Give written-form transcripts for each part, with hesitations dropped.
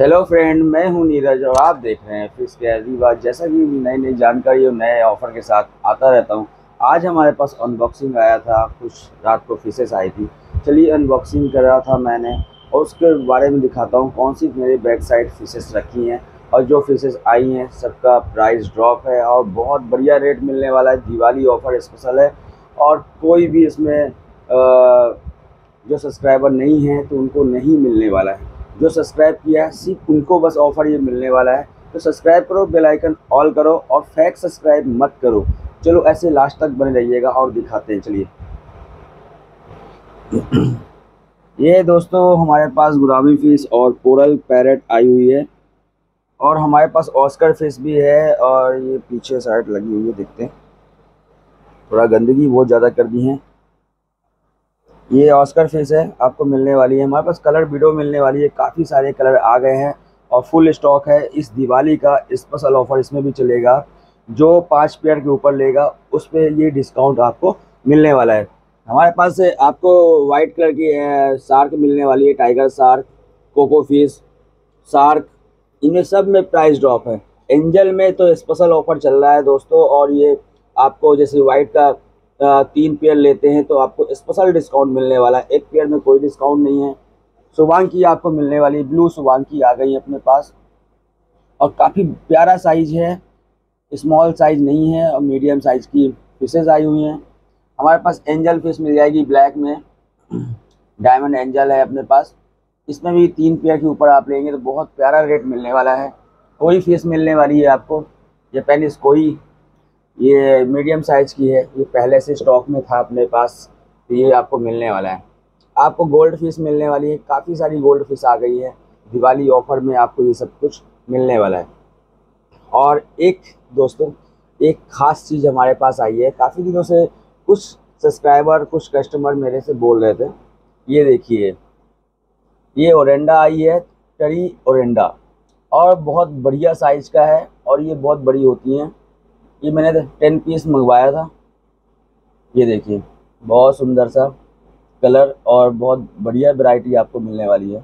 Hello friend, मैं हूं नीरज और आप देख रहे हैं फिश कैरी बात। जैसा कि नई नई जानकारी और नए ऑफर के साथ आता रहता हूं, आज हमारे पास अनबॉक्सिंग आया था। कुछ रात को फिशेस आई थी, चलिए अनबॉक्सिंग कर रहा था मैंने और उसके बारे में दिखाता हूं कौन सी मेरे बैक साइड फिशेस रखी हैं और जो फिशेस आई हैं सबका प्राइस ड्रॉप है और बहुत बढ़िया रेट मिलने वाला है। दिवाली ऑफ़र स्पेशल है और कोई भी इसमें जो सब्सक्राइबर नहीं है तो उनको नहीं मिलने वाला है। जो सब्सक्राइब किया है सिर्फ उनको बस ऑफ़र ये मिलने वाला है। तो सब्सक्राइब करो, बेल आइकन ऑल करो और फेक सब्सक्राइब मत करो। चलो ऐसे लास्ट तक बने रहिएगा और दिखाते हैं। चलिए, ये दोस्तों हमारे पास गुरामी फिश और कोरल पैरेट आई हुई है और हमारे पास ऑस्कर फिश भी है और ये पीछे साइड लगी हुई है। देखते हैं, थोड़ा गंदगी बहुत ज़्यादा कर दी है। ये ऑस्कर फिश है, आपको मिलने वाली है। हमारे पास कलर वीडियो मिलने वाली है, काफ़ी सारे कलर आ गए हैं और फुल स्टॉक है। इस दिवाली का स्पेशल ऑफर इसमें भी चलेगा, जो 5 पेयर के ऊपर लेगा उस पर ये डिस्काउंट आपको मिलने वाला है। हमारे पास आपको वाइट कलर की शार्क मिलने वाली है, tiger shark, coco fish, shark, इनमें सब में प्राइस ड्रॉप है। एंजल में तो स्पेशल ऑफर चल रहा है दोस्तों और ये आपको जैसे वाइट का 3 पेयर लेते हैं तो आपको स्पेशल डिस्काउंट मिलने वाला है। 1 पेयर में कोई डिस्काउंट नहीं है। सुवांकी आपको मिलने वाली, ब्लू सुवांकी आ गई है अपने पास और काफ़ी प्यारा साइज है, स्मॉल साइज नहीं है और मीडियम साइज की फिशेज आई हुई हैं। हमारे पास एंजल फिश मिल जाएगी ब्लैक में, डायमंड एंजल है अपने पास। इसमें भी 3 पेयर के ऊपर आप लेंगे तो बहुत प्यारा रेट मिलने वाला है। कोई फिश मिलने वाली है आपको, जापानीज कोई, ये मीडियम साइज़ की है, ये पहले से स्टॉक में था अपने पास, तो ये आपको मिलने वाला है। आपको गोल्ड फिश मिलने वाली है, काफ़ी सारी गोल्ड फिश आ गई है। दिवाली ऑफर में आपको ये सब कुछ मिलने वाला है। और एक दोस्तों एक ख़ास चीज़ हमारे पास आई है, काफ़ी दिनों से कुछ सब्सक्राइबर कुछ कस्टमर मेरे से बोल रहे थे। ये देखिए, ये ओरेंडा आई है, टरी ओरेंडा, और बहुत बढ़िया साइज़ का है और ये बहुत बड़ी होती हैं। ये मैंने 10 पीस मंगवाया था। ये देखिए, बहुत सुंदर सा कलर और बहुत बढ़िया वैरायटी आपको मिलने वाली है।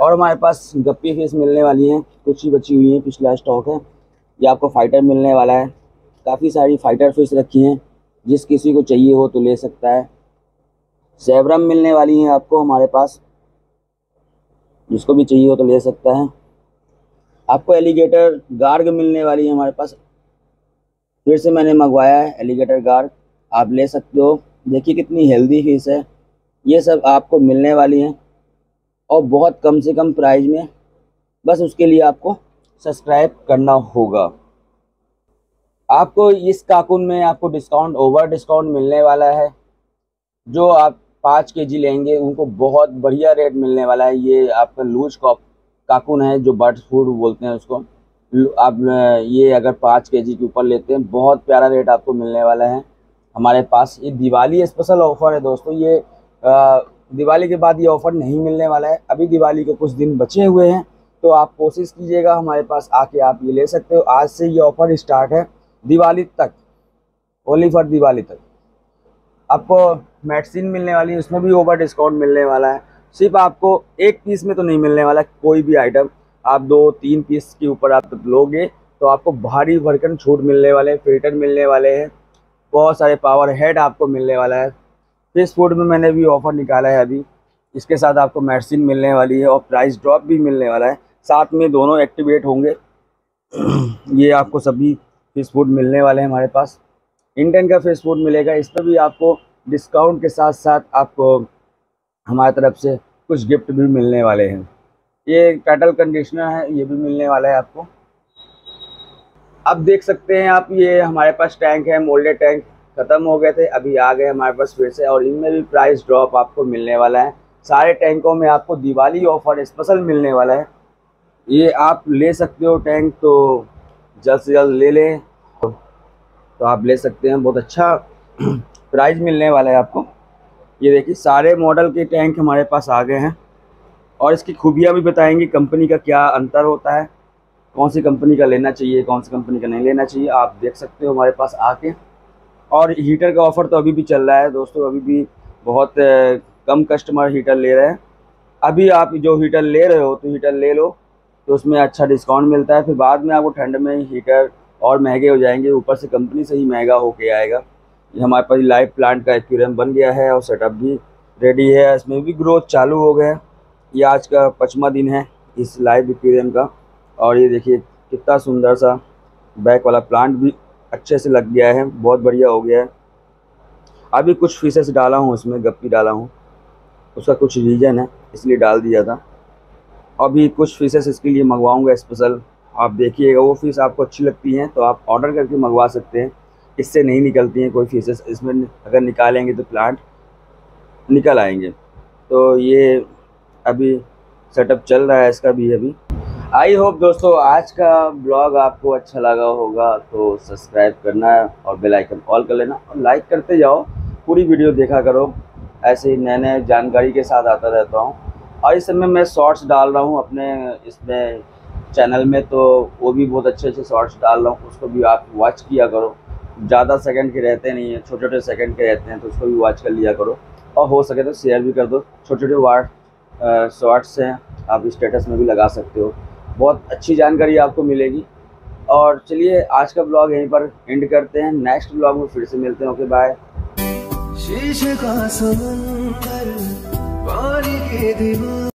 और हमारे पास गप्पी फिश मिलने वाली हैं, कुछ ही बची हुई हैं, पिछला स्टॉक है। ये आपको फाइटर मिलने वाला है, काफ़ी सारी फाइटर फिश रखी हैं, जिस किसी को चाहिए हो तो ले सकता है। सेवरम मिलने वाली हैं आपको हमारे पास, जिसको भी चाहिए हो तो ले सकता है। आपको एलिगेटर गार्ग मिलने वाली है हमारे पास, फिर से मैंने मंगवाया है एलिगेटर गार्ड, आप ले सकते हो। देखिए कितनी हेल्दी फिश है, ये सब आपको मिलने वाली हैं और बहुत कम से कम प्राइस में। बस उसके लिए आपको सब्सक्राइब करना होगा। आपको इस काकुन में आपको डिस्काउंट, ओवर डिस्काउंट मिलने वाला है। जो आप 5 केजी लेंगे उनको बहुत बढ़िया रेट मिलने वाला है। ये आपका लूज काकुन है, जो बर्ड फूड बोलते हैं उसको। आप ये अगर 5 केजी के ऊपर लेते हैं बहुत प्यारा रेट आपको मिलने वाला है। हमारे पास ये दिवाली स्पेशल ऑफ़र है दोस्तों, ये दिवाली के बाद ये ऑफ़र नहीं मिलने वाला है। अभी दिवाली के कुछ दिन बचे हुए हैं तो आप कोशिश कीजिएगा, हमारे पास आके आप ये ले सकते हो। आज से ये ऑफ़र स्टार्ट है, दिवाली तक, ओनली फॉर दिवाली तक। आपको मेडिसिन मिलने वाली है, उसमें भी ओवर डिस्काउंट मिलने वाला है। सिर्फ आपको 1 पीस में तो नहीं मिलने वाला कोई भी आइटम, आप 2-3 पीस के ऊपर आप लोगे तो आपको भारी भरकम छूट मिलने वाले हैं। फिल्टर मिलने वाले हैं, बहुत सारे पावर हेड आपको मिलने वाला है। फिश फूड में मैंने भी ऑफ़र निकाला है अभी, इसके साथ आपको मेडिसिन मिलने वाली है और प्राइस ड्रॉप भी मिलने वाला है। साथ में दोनों एक्टिवेट होंगे, ये आपको सभी फिश फूड मिलने वाले हैं। हमारे पास इंडियन का फिश फूड मिलेगा, इस पर भी आपको डिस्काउंट के साथ साथ आपको हमारी तरफ से कुछ गिफ्ट भी मिलने वाले हैं। ये कैटल कंडीशनर है, ये भी मिलने वाला है आपको। अब देख सकते हैं आप, ये हमारे पास टैंक है, मोल्डेड टैंक ख़त्म हो गए थे, अभी आ गए हमारे पास फिर से और इनमें भी प्राइस ड्रॉप आपको मिलने वाला है। सारे टैंकों में आपको दिवाली ऑफ़र स्पेशल मिलने वाला है। ये आप ले सकते हो टैंक, तो जल्द से जल्द ले लें, तो आप ले सकते हैं, बहुत अच्छा प्राइस मिलने वाला है आपको। ये देखिए, सारे मॉडल के टैंक हमारे पास आ गए हैं और इसकी खूबियाँ भी बताएंगे, कंपनी का क्या अंतर होता है, कौन सी कंपनी का लेना चाहिए, कौन सी कंपनी का नहीं लेना चाहिए, आप देख सकते हो हमारे पास आके। और हीटर का ऑफ़र तो अभी भी चल रहा है दोस्तों, अभी भी बहुत कम कस्टमर हीटर ले रहे हैं। अभी आप जो हीटर ले रहे हो तो हीटर ले लो, तो उसमें अच्छा डिस्काउंट मिलता है। फिर बाद में आपको ठंड में हीटर और महंगे हो जाएंगे, ऊपर से कंपनी से ही महंगा होके आएगा। ये हमारे पास लाइव प्लांट का एक्वेरियम बन गया है और सेटअप भी रेडी है, इसमें भी ग्रोथ चालू हो गया है। ये आज का 5वां दिन है इस लाइव एक्वेरियम का, और ये देखिए कितना सुंदर सा बैक वाला प्लांट भी अच्छे से लग गया है, बहुत बढ़िया हो गया है। अभी कुछ फिशेस डाला हूँ इसमें, गप्पी डाला हूँ, उसका कुछ रीज़न है इसलिए डाल दिया था। अभी कुछ फिशेस इसके लिए मंगवाऊँगा स्पेशल, आप देखिएगा। वो फ़िश आपको अच्छी लगती हैं तो आप ऑर्डर करके मंगवा सकते हैं, इससे नहीं निकलती हैं कोई फिशेस, इसमें अगर निकालेंगे तो प्लांट निकल आएंगे। तो ये अभी सेटअप चल रहा है इसका भी अभी। आई होप दोस्तों आज का ब्लॉग आपको अच्छा लगा होगा, तो सब्सक्राइब करना और बेल आइकन ऑल कर लेना और लाइक करते जाओ, पूरी वीडियो देखा करो। ऐसे ही नए नए जानकारी के साथ आता रहता हूँ, और इस समय मैं शॉर्ट्स डाल रहा हूँ अपने इसमें चैनल में, तो वो भी बहुत अच्छे अच्छे शॉर्ट्स डाल रहा हूँ, उसको भी आप वॉच किया करो। ज़्यादा सेकंड के रहते नहीं हैं, छोटे छोटे सेकंड के रहते हैं, तो उसको भी वॉच कर लिया करो, और हो सके तो शेयर भी कर दो। छोटे छोटे शॉर्ट्स हैं, आप स्टेटस में भी लगा सकते हो, बहुत अच्छी जानकारी आपको मिलेगी। और चलिए आज का ब्लॉग यहीं पर एंड करते हैं, नेक्स्ट ब्लॉग में फिर से मिलते हैं। Okay bye. शीशे का समंदर, पानी के दीवार।